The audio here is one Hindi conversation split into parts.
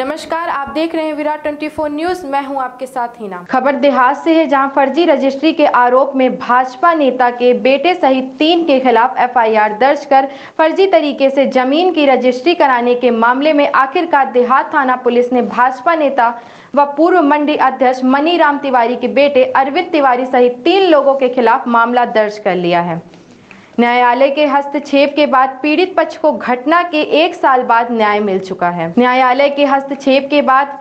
नमस्कार, आप देख रहे हैं विराट 24 न्यूज। मैं हूं आपके साथ हीना। खबर देहात से है, जहां फर्जी रजिस्ट्री के आरोप में भाजपा नेता के बेटे सहित 3 के खिलाफ एफआईआर दर्ज कर फर्जी तरीके से जमीन की रजिस्ट्री कराने के मामले में आखिरकार देहात थाना पुलिस ने भाजपा नेता व पूर्व मंडी अध्यक्ष मनी राम तिवारी के बेटे अरविंद तिवारी सहित 3 लोगों के खिलाफ मामला दर्ज कर लिया है। न्यायालय के हस्तक्षेप के बाद पीड़ित पक्ष को घटना के 1 साल बाद न्याय मिल चुका है। न्यायालय के हस्तक्षेप के बाद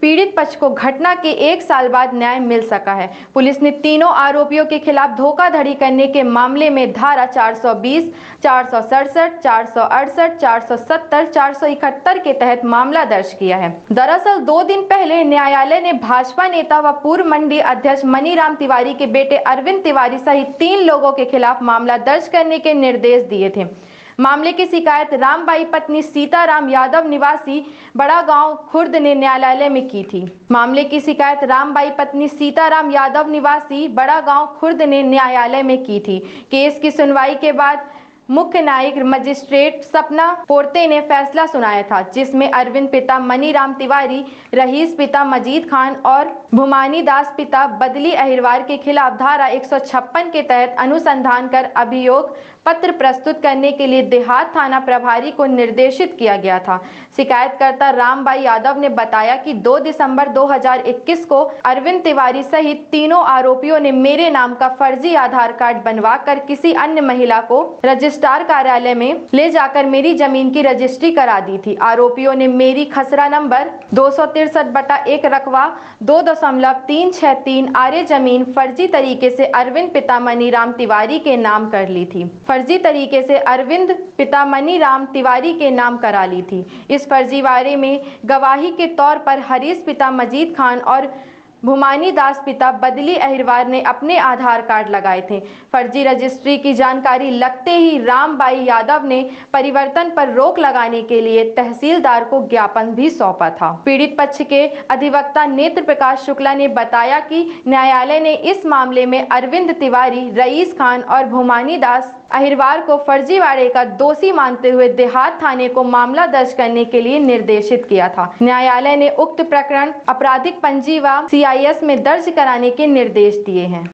पीड़ित पक्ष को घटना के 1 साल बाद न्याय मिल सका है। पुलिस ने तीनों आरोपियों के खिलाफ धोखाधड़ी करने के मामले में धारा 420, 467, 468, 470, 471 के तहत मामला दर्ज किया है। दरअसल 2 दिन पहले न्यायालय ने भाजपा नेता व पूर्व मंडी अध्यक्ष मनी राम तिवारी के बेटे अरविंद तिवारी सहित 3 लोगों के खिलाफ मामला दर्ज करने के निर्देश दिए थे। मामले की शिकायत रामबाई पत्नी सीताराम यादव निवासी बड़ा गांव खुर्द ने न्यायालय में की थी। मामले की शिकायत रामबाई पत्नी सीताराम यादव निवासी बड़ा गांव खुर्द ने न्यायालय में की थी। केस की सुनवाई के बाद मुख्य न्यायिक मजिस्ट्रेट सपना फोर्टे ने फैसला सुनाया था, जिसमें अरविंद पिता मनी राम तिवारी, रईस पिता मजीद खान और भुमानी दास पिता बदली अहिरवार के खिलाफ धारा 156 के तहत अनुसंधान कर अभियोग पत्र प्रस्तुत करने के लिए देहात थाना प्रभारी को निर्देशित किया गया था। शिकायतकर्ता रामबाई यादव ने बताया कि 2 दिसंबर 2021 को अरविंद तिवारी सहित 3 आरोपियों ने मेरे नाम का फर्जी आधार कार्ड बनवा कर किसी अन्य महिला को रजिस्ट्रार कार्यालय में ले जाकर मेरी जमीन की रजिस्ट्री करा दी थी। आरोपियों ने मेरी खसरा नंबर 263/1 रकवा 2.363 आरे जमीन फर्जी तरीके से अरविंद पिता मनी राम तिवारी के नाम कर ली थी। फर्जी तरीके से अरविंद पिता मनी राम तिवारी के नाम करा ली थी। इस फर्जीवाड़े में गवाही के तौर पर हरीश पिता मजीद खान और भुमानी दास पिता बदली अहिरवार ने अपने आधार कार्ड लगाए थे। फर्जी रजिस्ट्री की जानकारी लगते ही रामबाई यादव ने परिवर्तन पर रोक लगाने के लिए तहसीलदार को ज्ञापन भी सौंपा था। पीड़ित पक्ष के अधिवक्ता नेत्र प्रकाश शुक्ला ने बताया कि न्यायालय ने इस मामले में अरविंद तिवारी, रईस खान और भुमानी दास अहिरवार को फर्जीवाड़े का दोषी मानते हुए देहात थाने को मामला दर्ज करने के लिए निर्देशित किया था। न्यायालय ने उक्त प्रकरण आपराधिक पंजी व CIS में दर्ज कराने के निर्देश दिए हैं।